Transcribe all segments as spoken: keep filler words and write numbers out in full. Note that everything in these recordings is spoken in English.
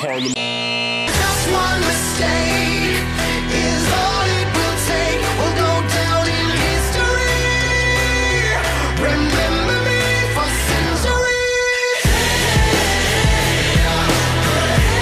Harlem. Just one mistake is all it will take. We'll go down in history. Remember me for centuries. Remember me.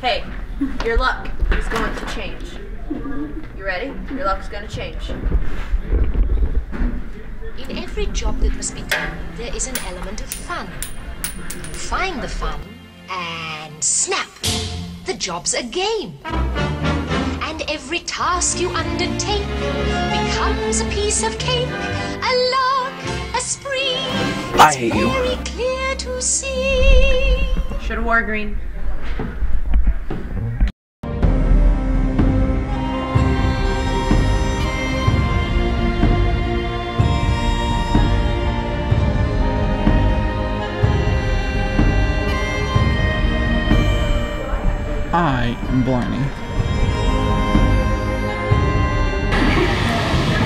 Hey, your luck is going to change. You ready? Your luck is going to change. In every job that must be done, there is an element of fun. Find the fun and snap! The job's a game. And every task you undertake becomes a piece of cake, a lark, a spree. It's I hate you. Very clear to see. Should have wore green. I am Blarney.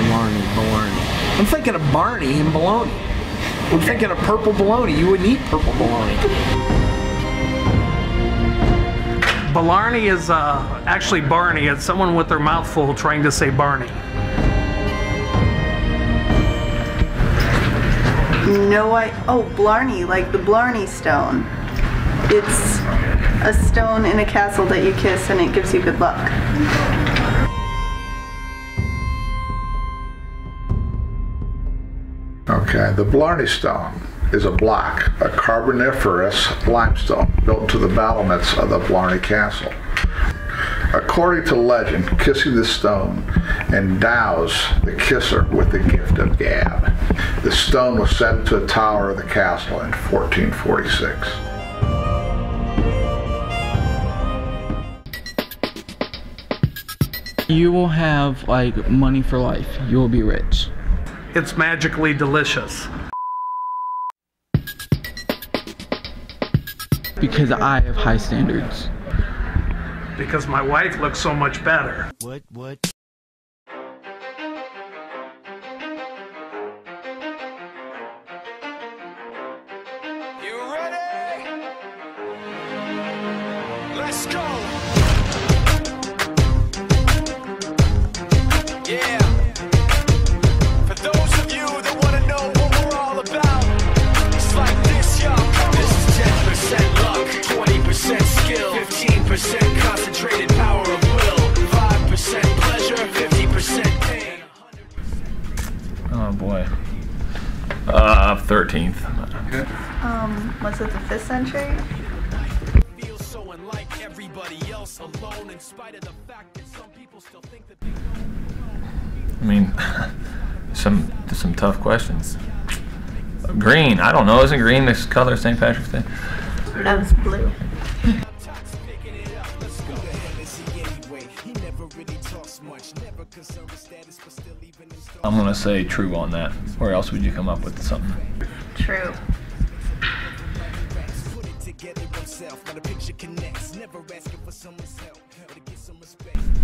Blarney, Blarney. I'm thinking of Barney and bologna. I'm thinking of purple bologna. You wouldn't eat purple bologna. Blarney is uh, actually Barney. It's someone with their mouth full trying to say Barney. You know what? Oh, Blarney, like the Blarney Stone. It's a stone in a castle that you kiss and it gives you good luck. Okay, the Blarney Stone is a block, a Carboniferous limestone built to the battlements of the Blarney Castle. According to legend, kissing the stone endows the kisser with the gift of gab. The stone was set into a tower of the castle in fourteen forty-six. You will have, like, money for life. You will be rich. It's magically delicious. Because I have high standards. Because my wife looks so much better. What, what? You ready? Let's go! fifteen percent concentrated power of will, five percent pleasure, fifty percent pain. Oh boy. Uh, thirteenth. Okay. Um, was it the fifth century? Feel so unlike everybody else alone in spite of the fact that some people still think that they don't. I mean, some some tough questions. Green, I don't know, isn't green this color Saint Patrick's Day? That was blue. I'm gonna say true on that, or else would you come up with something? True.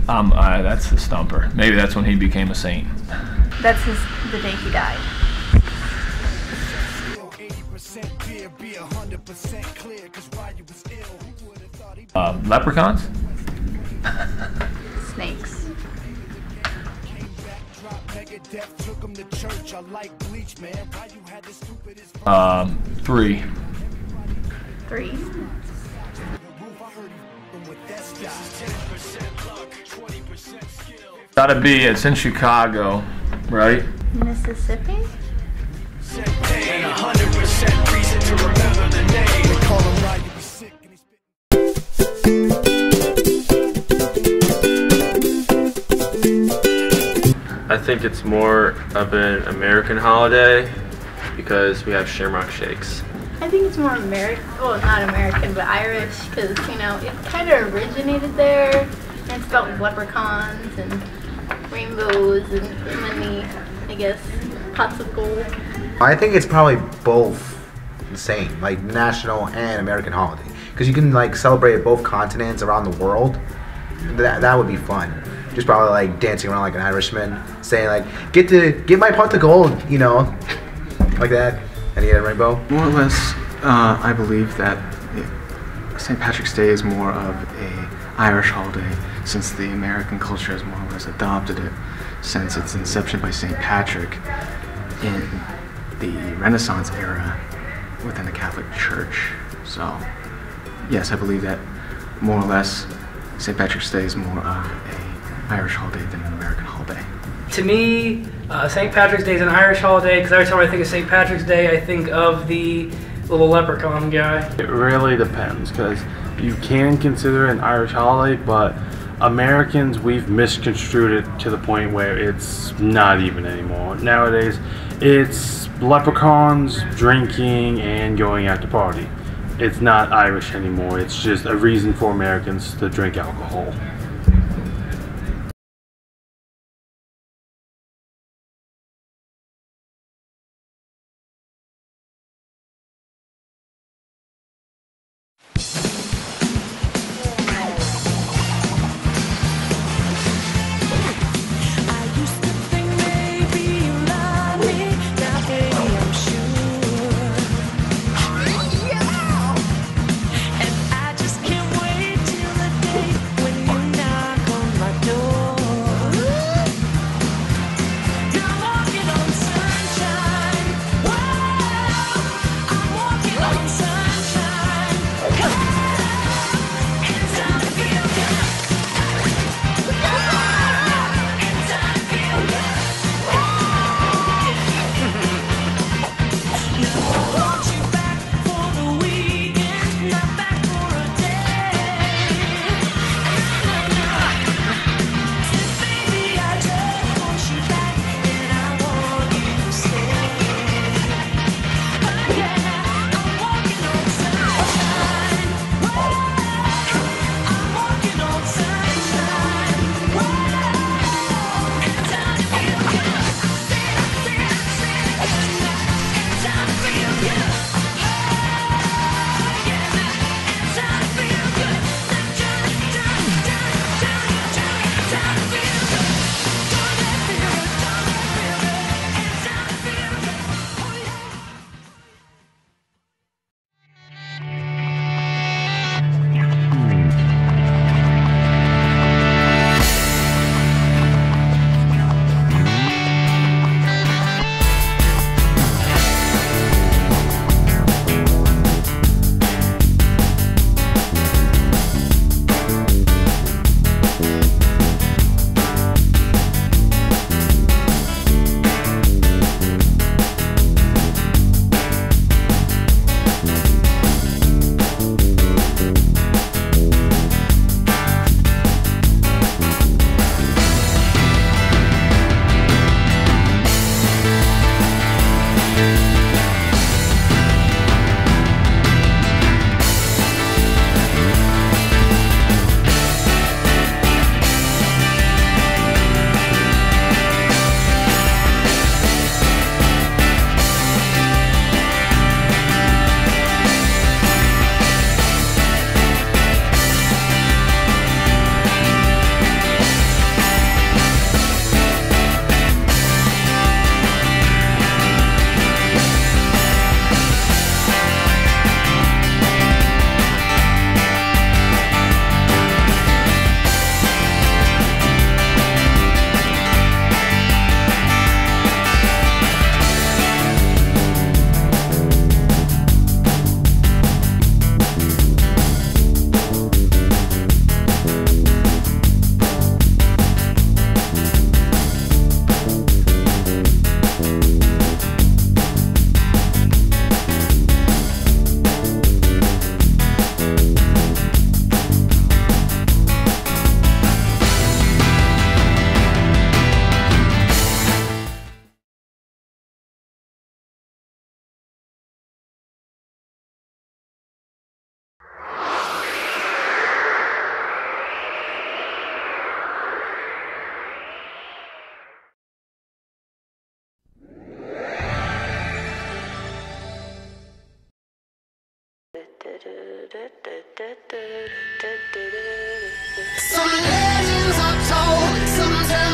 Um, uh, that's the stumper. Maybe that's when he became a saint. That's his, the day he died. Uh, leprechauns? Snakes. Um, three. Three. Gotta be, it's in Chicago, right? Mississippi? And one hundred percent reason to remember the name. They call him right, you'd be sick and he's I think it's more of an American holiday because we have shamrock shakes. I think it's more American, well, not American, but Irish, because, you know, it kind of originated there. It's about leprechauns and rainbows and many, I guess, pots of gold. I think it's probably both the same, like national and American holiday, because you can like celebrate both continents around the world. That that would be fun. Just probably like dancing around like an Irishman, saying like, "Get to get my pot of gold," you know, like that. And he had a rainbow. More or less, uh, I believe that Saint Patrick's Day is more of a Irish holiday, since the American culture has more or less adopted it since its inception by Saint Patrick in the Renaissance era within the Catholic Church. So, yes, I believe that more or less Saint Patrick's Day is more of an Irish holiday than an American holiday. To me, uh, Saint Patrick's Day is an Irish holiday because every time I think of Saint Patrick's Day, I think of the little leprechaun guy. It really depends, because you can consider it an Irish holiday, but Americans, we've misconstrued it to the point where it's not even anymore. Nowadays, it's leprechauns, drinking, and going out to party. It's not Irish anymore. It's just a reason for Americans to drink alcohol. Some legends are told, sometimes